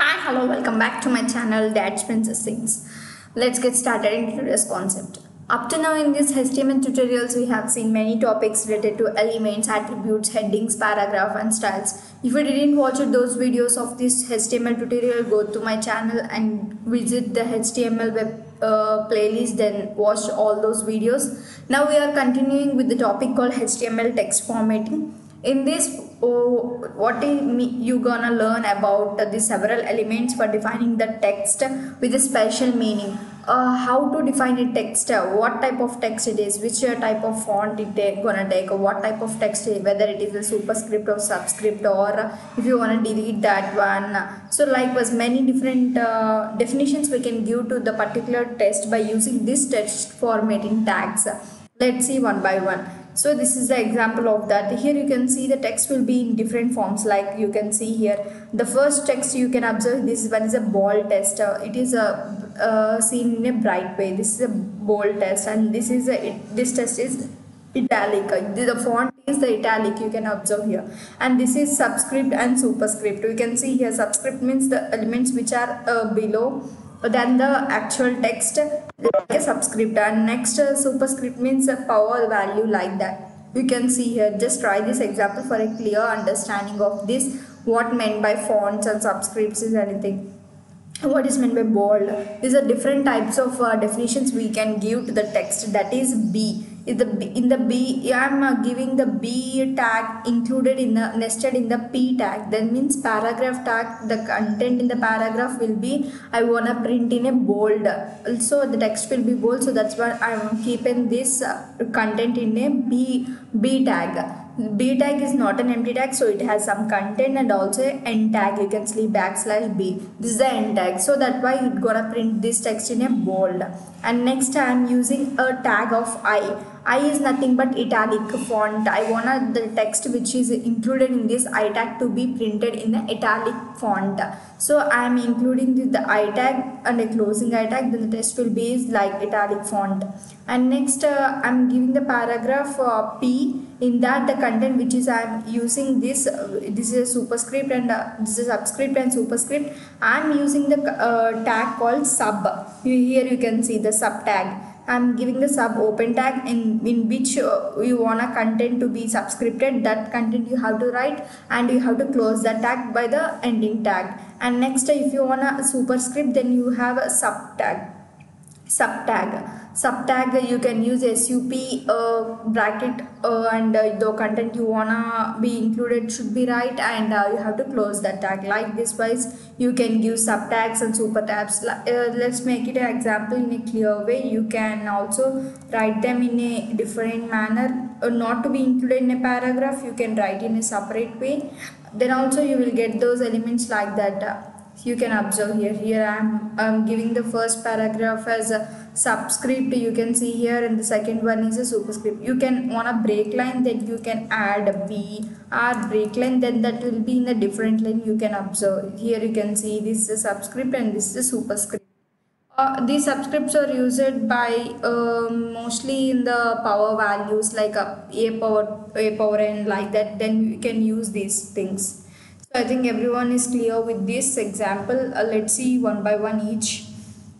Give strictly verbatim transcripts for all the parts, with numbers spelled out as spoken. Hi, hello, welcome back to my channel Dad's Princess Things. Let's get started into this concept. Up to now in this H T M L tutorials we have seen many topics related to elements, attributes, headings, paragraph and styles. If you didn't watch it, those videos of this H T M L tutorial, go to my channel and visit the H T M L web uh, playlist, then watch all those videos. Now we are continuing with the topic called H T M L text formatting. In this oh, what you gonna learn about the several elements for defining the text with a special meaning, uh, how to define a text, what type of text it is, which type of font it take, gonna take, what type of text, whether it is a superscript or subscript, or if you want to delete that one. So likewise many different uh, definitions we can give to the particular text by using this text formatting tags. Let's see one by one. So this is the example of that. Here you can see the text will be in different forms, like you can see here. The first text you can observe, this one is a bold text. Uh, it is a uh, seen in a bright way. This is a bold text, and this is a it, this text is italic. The font is the italic, you can observe here. And this is subscript and superscript. You can see here subscript means the elements which are uh, below than the actual text, like a subscript, and next uh, superscript means a power value, like that. You can see here. Just try this example for a clear understanding of this, what meant by fonts and subscripts is anything, what is meant by bold. These are different types of uh, definitions we can give to the text. That is B. In the B, in the B I am uh, giving the B tag included in the nested in the P tag. That means paragraph tag, the content in the paragraph will be, I wanna print in a bold. Also the text will be bold, so that's why I am keeping this uh, content in a B B tag. B tag is not an empty tag, so it has some content and also end tag. You can see backslash B. This is the end tag, so that's why you're gonna print this text in a bold. And next I am using a tag of I. I is nothing but italic font. I want the text which is included in this I tag to be printed in the italic font. So I am including the I tag and a closing I tag. Then the text will be is like italic font. And next uh, I am giving the paragraph uh, P. In that the content which is I am using this, uh, this is a superscript and uh, this is a subscript and superscript. I am using the uh, tag called sub. Here you can see the sub tag. I am giving the sub open tag in, in which uh, you want a content to be subscripted. That content you have to write, and you have to close that tag by the ending tag. And next uh, if you want a superscript, then you have a sub tag. Sub tag. Sub tag you can use sup uh, bracket uh, and uh, the content you wanna be included should be right, and uh, you have to close that tag. Like this wise you can give sub tags and super tabs. Uh, let's make it an example in a clear way. You can also write them in a different manner, uh, not to be included in a paragraph. You can write in a separate way. Then also you will get those elements like that. Uh, you can observe here. Here I am um, giving the first paragraph as a subscript, you can see here, and the second one is a superscript. You can want a break line, then you can add B R break line, then that will be in a different line. You can observe here, you can see this is a subscript and this is a superscript. Uh, these subscripts are used by uh, mostly in the power values, like a, a power a power n, like that. Then you can use these things. So I think everyone is clear with this example. Uh, let's see one by one each.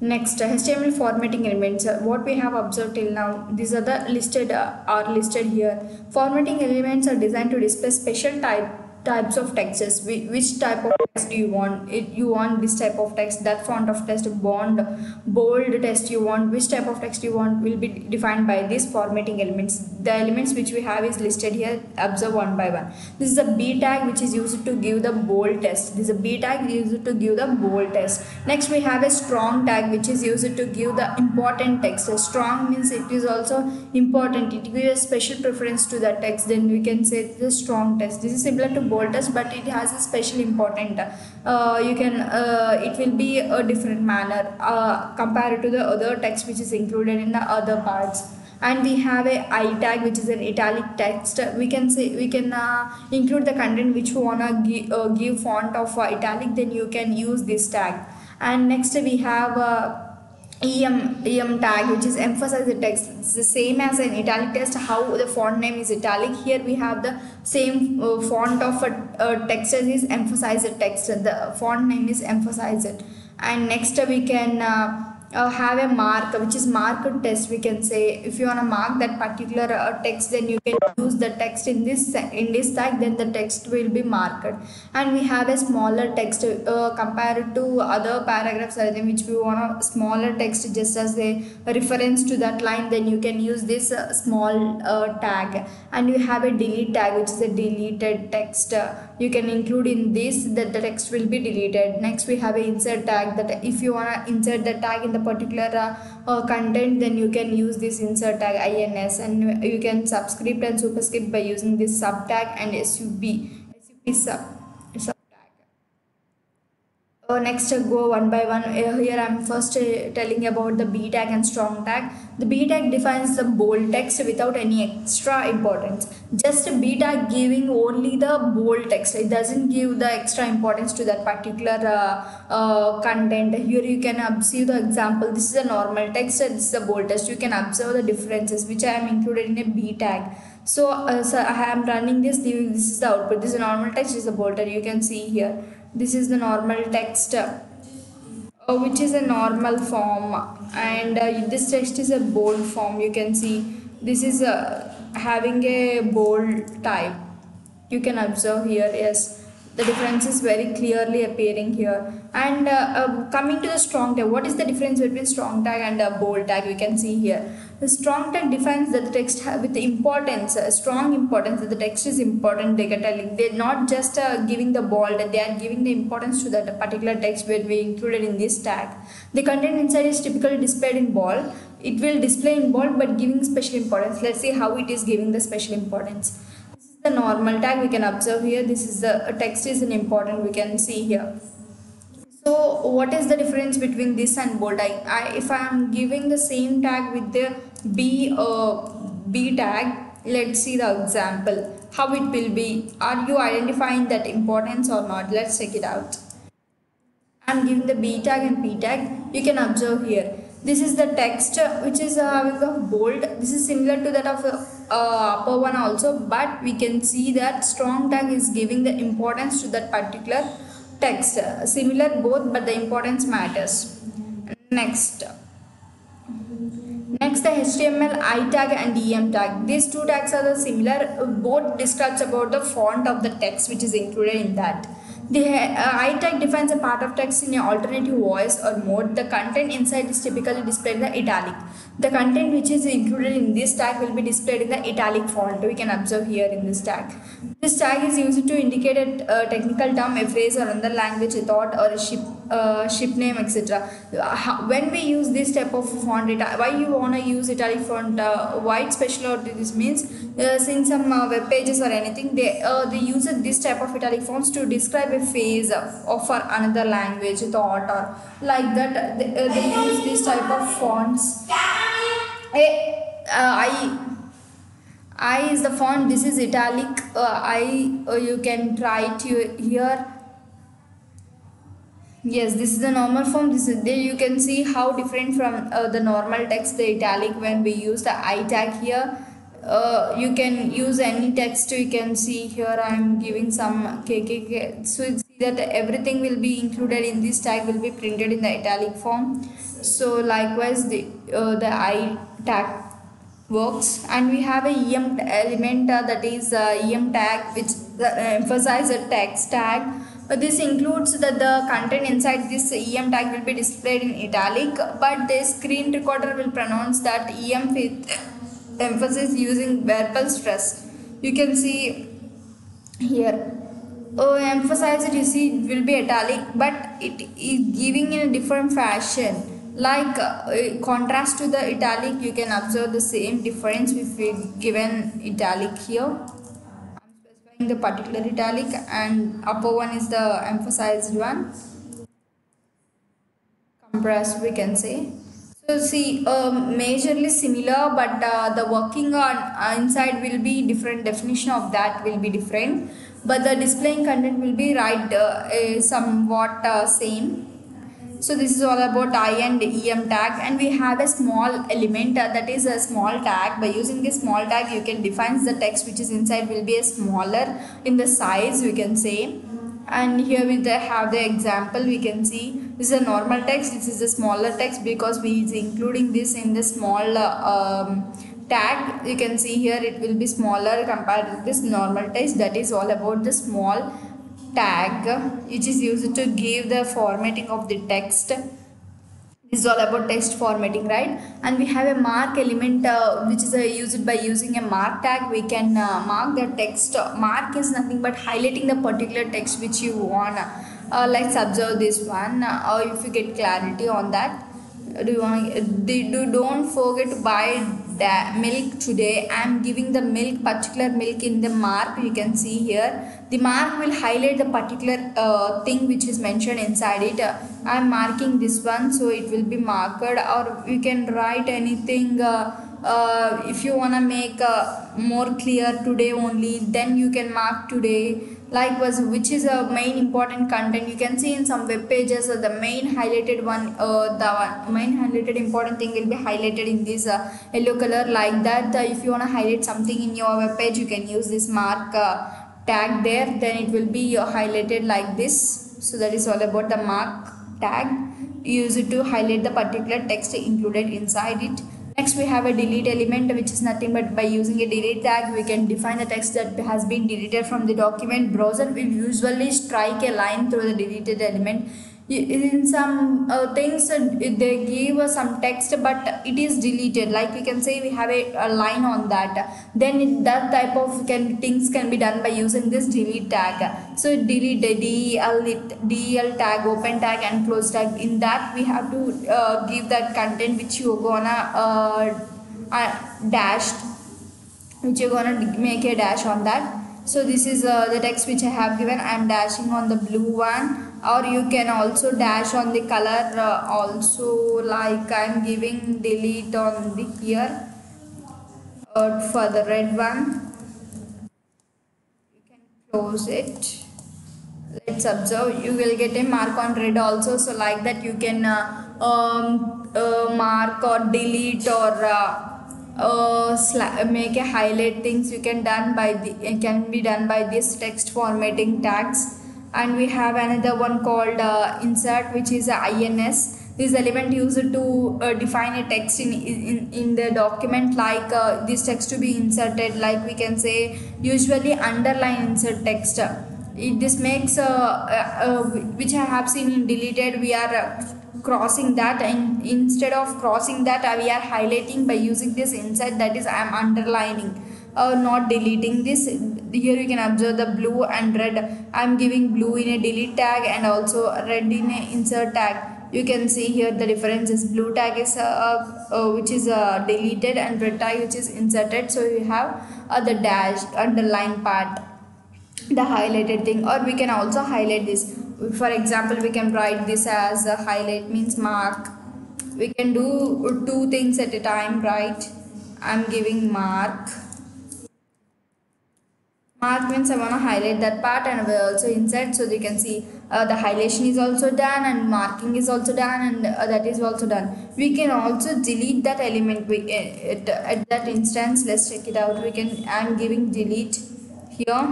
Next, uh, H T M L formatting elements. Uh, what we have observed till now, these are the listed uh, are listed here. Formatting elements are designed to display special type types of texts. Which, which type of text do you want? It, you want this type of text, that font of text, bond, bold text you want. Which type of text you want will be defined by these formatting elements. The elements which we have is listed here. Observe one by one. This is a B tag which is used to give the bold text. This is a B tag used to give the bold text. Next we have a strong tag which is used to give the important text. So strong means it is also important. It gives a special preference to the text. Then we can say the strong text. This is similar to bold text, but it has a special important. Uh, you can. Uh, it will be a different manner uh, compared to the other text which is included in the other parts. And we have a I tag which is an italic text. We can say we can uh, include the content which you wanna give, uh, give font of uh, italic. Then you can use this tag. And next we have uh, em em tag, which is emphasize the text. It's the same as an italic text. How the font name is italic, here we have the same uh, font of a uh, text is emphasize the text, the font name is emphasize it. And next uh, we can uh, Uh, have a mark, which is mark text. We can say if you want to mark that particular uh, text, then you can use the text in this in this tag, then the text will be marked. And we have a smaller text uh, compared to other paragraphs, in which we want a smaller text just as a reference to that line, then you can use this uh, small uh, tag. And you have a delete tag, which is a deleted text. Uh, you can include in this that the text will be deleted. Next we have a insert tag, that if you want to insert the tag in the particular uh, uh, content, then you can use this insert tag ins. And you can subscript and superscript by using this sub tag and sub sub sub, sub tag. Uh, next uh, go one by one. Uh, here I am first uh, telling about the b tag and strong tag. The b tag defines the bold text without any extra importance. Just a b tag giving only the bold text, it doesn't give the extra importance to that particular uh, uh, content. Here you can observe the example. This is a normal text and this is a bold text. You can observe the differences, which I am included in a b tag. So, uh, so I am running this. This is the output. This is a normal text, this is a bold text. You can see here, this is the normal text, Uh, which is a normal form, and uh, this text is a bold form. You can see this is uh, having a bold type. You can observe here, yes, the difference is very clearly appearing here. And uh, uh, coming to the strong tag, what is the difference between strong tag and a bold tag? We can see here, the strong tag defines that the text with the importance, uh, strong importance, that the text is important. They get, they're not just uh, giving the bold, they are giving the importance to that particular text where we included in this tag. The content inside is typically displayed in bold. It will display in bold, but giving special importance. Let's see how it is giving the special importance. This is the normal tag. We can observe here, this is the uh, text is an important. We can see here. So what is the difference between this and bold tag? I, if I am giving the same tag with the B, uh, B tag, let's see the example, how it will be. Are you identifying that importance or not? Let's check it out. I'm giving the B tag and P tag. You can observe here, this is the text which is having uh, a bold. This is similar to that of uh, uh, upper one also, but we can see that strong tag is giving the importance to that particular text. Uh, similar both, but the importance matters. Next. Next, the H T M L I tag and E M tag. These two tags are the similar. Both describes about the font of the text which is included in that. The uh, I tag defines a part of text in an alternative voice or mode. The content inside is typically displayed in the italic. The content which is included in this tag will be displayed in the italic font. We can observe here in this tag. This tag is used to indicate a uh, technical term, a phrase, or another language, a thought, or a ship, uh, ship name, et cetera. When we use this type of font, why you wanna use italic font? Uh, why it's special? This means uh, since some uh, web pages or anything, they uh, they use this type of italic fonts to describe a phase of, of another language, thought, or like that. They, uh, they use this type of fonts. Hey, uh, I. I is the font, this is italic. uh, I uh, you can try to here. Yes, this is the normal form. This is there. You can see how different from uh, the normal text, the italic, when we use the I tag here. Uh, you can use any text. You can see here I am giving some K K K. So it's that everything will be included in this tag will be printed in the italic form. So likewise the uh, the I tag works. And we have a E M element, uh, that is uh, E M tag, which uh, emphasize the text tag. But this includes that the content inside this E M tag will be displayed in italic, but the screen recorder will pronounce that E M with emphasis using verbal stress. You can see here, oh, emphasize it, you see it will be italic, but it is giving in a different fashion. Like uh, contrast to the italic, you can observe the same difference if we given italic here. I'm specifying the particular italic, and upper one is the emphasized one. Compressed, we can say. So see, um, majorly similar, but uh, the working on uh, inside will be different. Definition of that will be different, but the displaying content will be right uh, uh, somewhat uh, same. So this is all about I and E M tag, and we have a small element uh, that is a small tag. By using this small tag you can define the text which is inside will be a smaller in the size, we can say. And here we have the example, we can see this is a normal text, this is a smaller text because we is including this in the small uh, um, tag. You can see here it will be smaller compared to this normal text. That is all about the small tag, which is used to give the formatting of the text. This is all about text formatting, right? And we have a mark element uh, which is uh, used by using a mark tag. We can uh, mark the text. Mark is nothing but highlighting the particular text which you want. Uh, let's observe this one, uh, or if you get clarity on that. Do you want? Do don't forget to buy the milk today. I'm giving the milk, particular milk in the mark. You can see here the mark will highlight the particular uh, thing which is mentioned inside it. uh, I'm marking this one, so it will be marked. Or you can write anything. uh, uh, if you wanna make uh, more clear, today only, then you can mark today. Likewise, which is a main important content. You can see in some web pages uh, the main highlighted one, uh, the one, main highlighted important thing will be highlighted in this uh, yellow color. Like that, uh, if you want to highlight something in your web page, you can use this mark uh, tag there. Then it will be uh, highlighted like this. So that is all about the mark tag. Use it to highlight the particular text included inside it. Next we have a delete element, which is nothing but by using a delete tag we can define the text that has been deleted from the document. Browser will usually strike a line through the deleted element. In some uh, things uh, they give uh, some text but it is deleted, like we can say we have a, a line on that. Then it, that type of can things can be done by using this delete tag. So delete, D L, D L tag, open tag and close tag. In that we have to uh, give that content which you gonna uh, uh, dash, which you're gonna make a dash on that. So this is uh, the text which I have given. I am dashing on the blue one, or you can also dash on the color uh, also, like I am giving delete on the here uh, for the red one. You can close it. Let's observe. You will get a mark on red also. So like that you can uh, um, uh, mark or delete or uh, Uh, make a highlight things. You can done by the it can be done by this text formatting tags. And we have another one called uh, insert, which is a I N S. This element used to uh, define a text in in, in the document, like uh, this text to be inserted. Like we can say usually underline insert text. It, this makes uh, uh, uh, which I have seen in deleted, we are uh, crossing that, and instead of crossing that uh, we are highlighting by using this insert. That is, I am underlining or uh, not deleting this. Here you can observe the blue and red. I am giving blue in a delete tag and also red in a insert tag. You can see here the difference is blue tag is uh, uh, which is uh, deleted and red tag which is inserted. So you have uh, the dash underline part, the highlighted thing. Or we can also highlight this. For example, we can write this as a highlight means mark. We can do two things at a time, right? I'm giving mark. Mark means I want to highlight that part, and we also insert. So you can see uh, the highlighting is also done and marking is also done, and uh, that is also done. We can also delete that element. We uh, at, at that instance, let's check it out. We can. I'm giving delete here.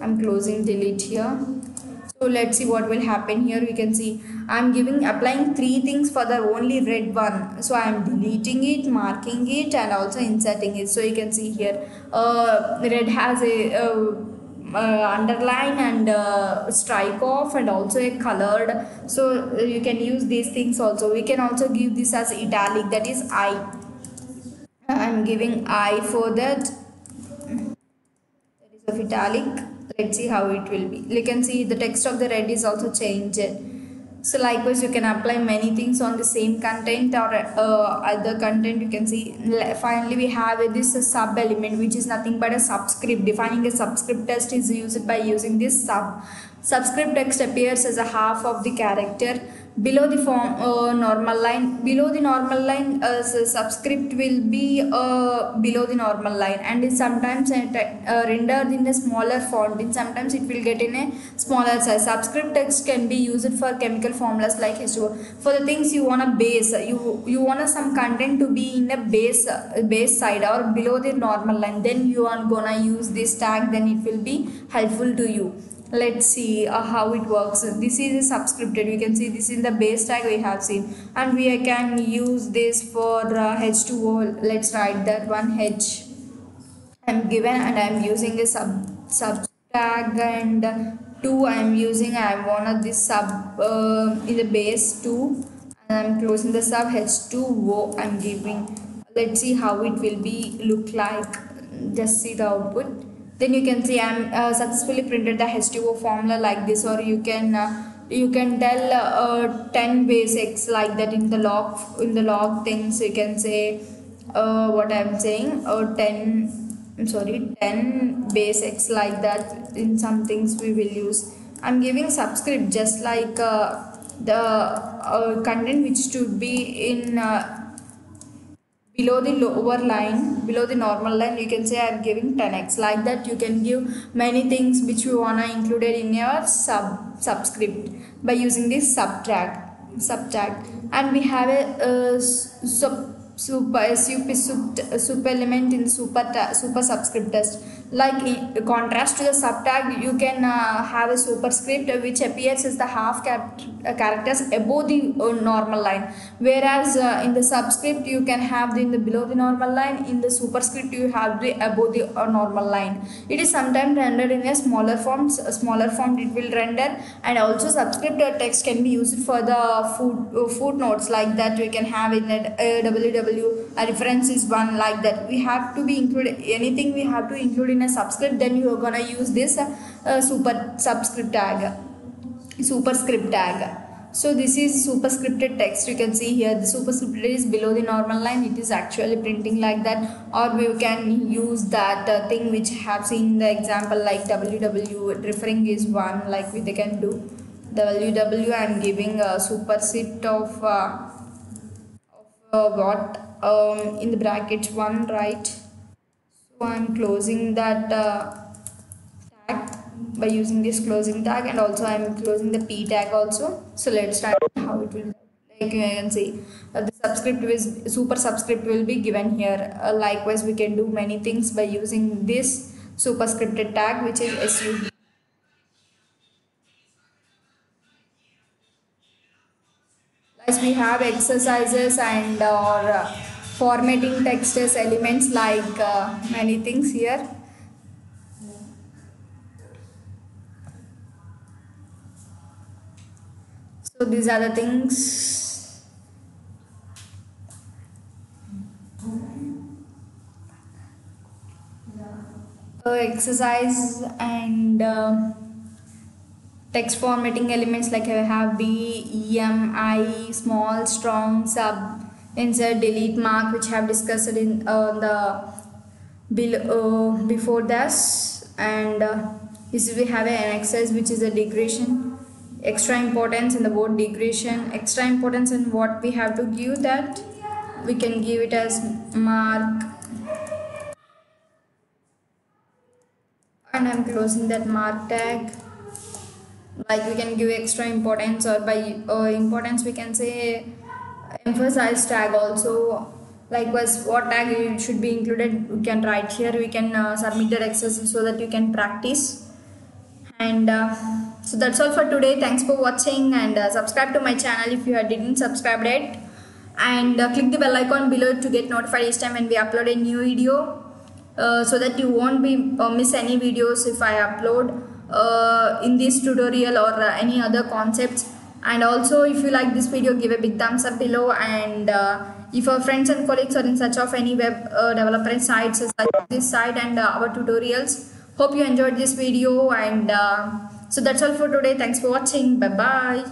I'm closing delete here. So let's see what will happen here. We can see I'm giving applying three things for the only red one. So I'm deleting it, marking it and also inserting it. So you can see here uh, red has a uh, uh, underline and uh, strike off and also a colored. So you can use these things also. We can also give this as italic, that is I. I'm giving I for that. That is of italic. Let's see how it will be. You can see the text of the red is also changed. So likewise you can apply many things on the same content or uh, other content. You can see finally we have this sub element, which is nothing but a subscript. Defining a subscript test is used by using this sub Subscript text appears as a half of the character below the form uh, normal line. Below the normal line, uh, subscript will be uh, below the normal line, and is sometimes uh, rendered in a smaller font. And sometimes it will get in a smaller size. Subscript text can be used for chemical formulas like H two O. For the things you want a base, you you want some content to be in a base base side or below the normal line. Then you are gonna use this tag. Then it will be helpful to you. Let's see uh, how it works. This is subscripted. You can see this in the base tag we have seen, and we can use this for uh, H two O. Let's write that one. H I'm given, and I'm using a sub sub tag, and two I'm using. I wanted this sub uh, in the base two, and I'm closing the sub. H two O I'm giving. Let's see how it will be look like. Just see the output. Then you can see I'm uh, successfully printed the H two O formula like this, or you can uh, you can tell uh, ten base x like that in the log in the log things. You can say uh, what I'm saying or uh, ten. I'm sorry, ten base x like that. In some things we will use. I'm giving subscript just like uh, the uh, content which should be in. Uh, Below the lower line, below the normal line, you can say I am giving ten x. Like that, you can give many things which you wanna include in your sub subscript by using this subtract, subtract. And we have a uh, sub super super super, super element in the super super subscript test. Like in contrast to the subtag, you can uh, have a superscript which appears as the half cap uh, characters above the uh, normal line, whereas uh, in the subscript you can have the in the below the normal line. In the superscript you have the above the uh, normal line. It is sometimes rendered in a smaller form. A smaller form it will render, and also subscript or text can be used for the foot uh, footnotes like that. You can have in that uh, W W a reference is one like that. We have to be included anything we have to include in a subscript, then you are gonna use this uh, uh, super subscript tag, superscript tag. So this is superscripted text. You can see here the superscripted is below the normal line. It is actually printing like that, or we can use that uh, thing which have seen the example like W W referring is one like we they can do. W W I am giving a superscript of, uh, of uh, what um, in the brackets one, right? I'm closing that uh, tag by using this closing tag, and also I'm closing the p tag also. So let's try how it will look. Like you can see uh, the subscript is super subscript will be given here. Uh, likewise, we can do many things by using this superscripted tag, which is S U B. As we have exercises and uh, or. Uh, formatting textures elements like uh, many things here. So these are the things. Uh, exercise and uh, text formatting elements like I have B, E, M, I, small, strong, sub, insert, delete, mark, which I have discussed in uh, the below uh, before this, and uh, this we have an exercise which is a degradation, extra importance in the word degradation, extra importance in what we have to give that we can give it as mark, and I'm closing that mark tag. Like we can give extra importance, or by uh, importance we can say emphasize tag also. Likewise, what tag should be included we can write here. We can uh, submit that exercise so that you can practice. And uh, so that's all for today. Thanks for watching, and uh, subscribe to my channel if you didn't subscribe yet, and uh, click the bell icon below to get notified each time when we upload a new video, uh, so that you won't be uh, miss any videos if I upload uh, in this tutorial or uh, any other concepts. And also, if you like this video, give a big thumbs up below, and uh, if our friends and colleagues are in search of any web uh, development sites such as this site and uh, our tutorials. Hope you enjoyed this video, and uh, so that's all for today. Thanks for watching. Bye bye.